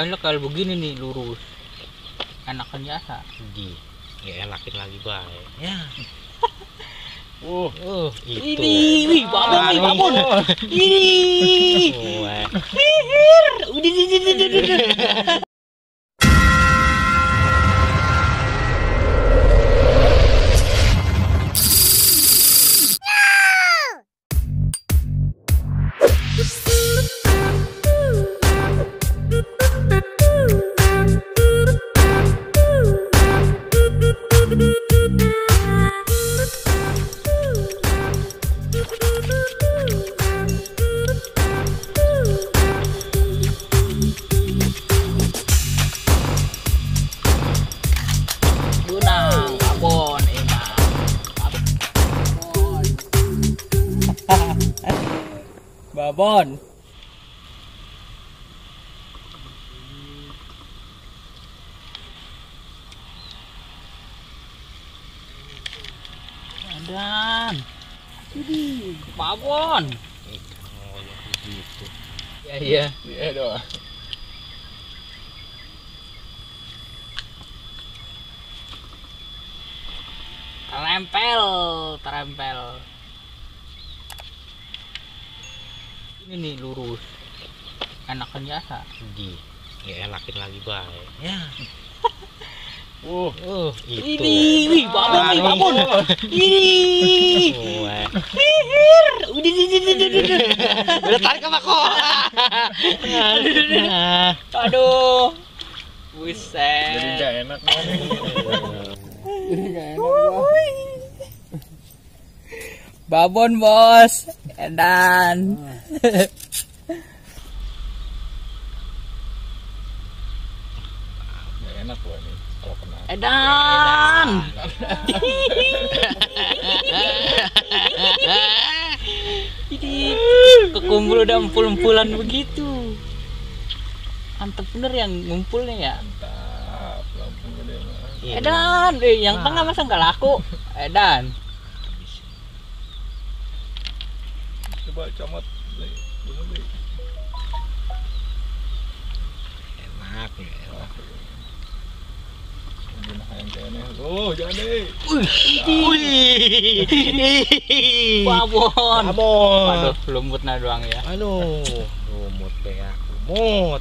Makanya kalau begini nih lurus. Enakan jasa. Ya enakin lagi baik. Ya. Gitu. Ini, babon nih, babon. Ini. Udah. Babon. Adam. Ini babon. Ya iya. Ya doa. Terempel. Ini lurus, enakan jasa. Ya enakin lagi baik. Ya. Gitu. Ini, babon nih, babon. Ini. Udah tarik sama aku. Aduh, buset. Jadi nggak enak. Babon bos, edan. Nggak enak gua nih kalau kena. Edan. Ini kekumpul udah empul-empulan begitu. Mantap bener yang ngumpulnya ya. Mantap, langsung gede banget. Edan, yang tengah masa nggak laku. Edan. Coba comot, enak ya. Babon. Aduh, lumutnya doang ya. Aduh, lumut beak, lumut.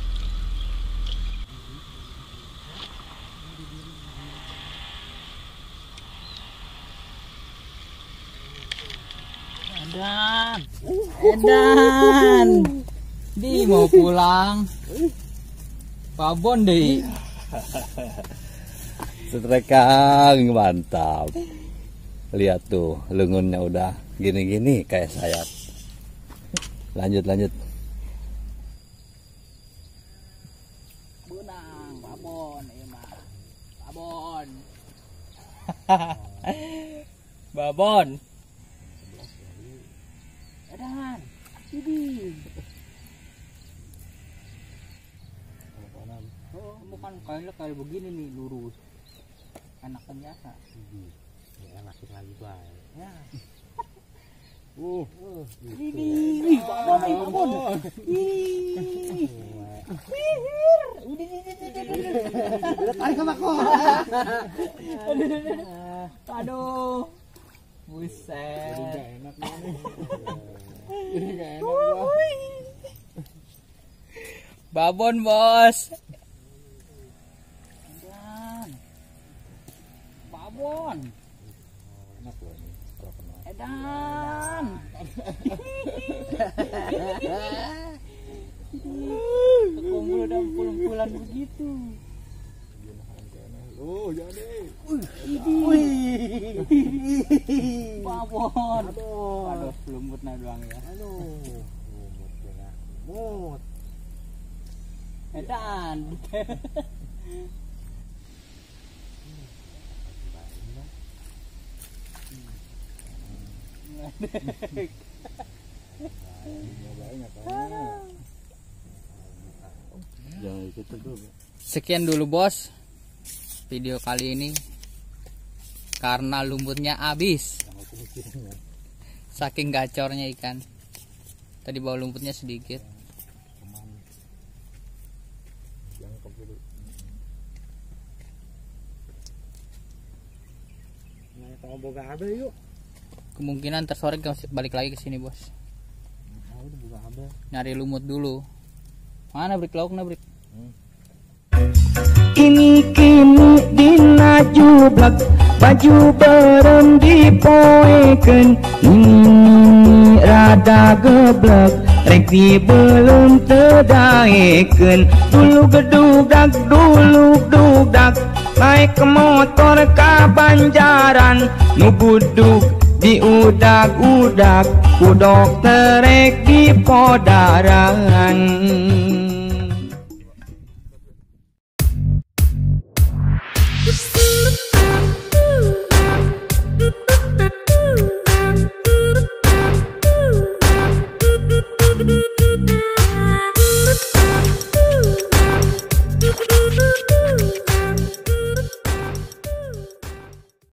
Edan, di mau pulang, babon deh. Setrekang mantap. Lihat tuh lengunnya udah gini-gini kayak sayap. Lanjut. Bunang, babon, emang, babon. Babon. Edan, ini. Oh, bukan kayak begini nih lurus. Enakan jasa. Ya enakin lagi baik. Ya. Gitu. Ini, babon. Ini. Udah tarik sama aku. Aduh. Buset. Jadi nggak enak nih. Jadi nggak enak gua. Babon bos. Edan. Babon. Enak gua nih kalau kena. Edan. Kekumpul udah pulang-pulang begitu. Jadi. Babon. Aduh, lumutnya doang ya. Aduh. Lumut. Edan. Sekian dulu bos video kali ini karena lumutnya habis saking gacornya ikan tadi, bawa lumputnya sedikit. dulu. Nah, kalau boga abel yuk. Kemungkinan tersore balik lagi ke sini, Bos. Nah, udah boga abel. Nyari lumut dulu. Mana brik laukna, brik? Ini kini dina jublak baju berem dipoekeun. Ini rada geblek rek belum terdaekeun. Dulu gedugdak dulu dugdak naik ke motor ka Banjaran. Nu buduk diudak-udak ku dokter rek di Podaran.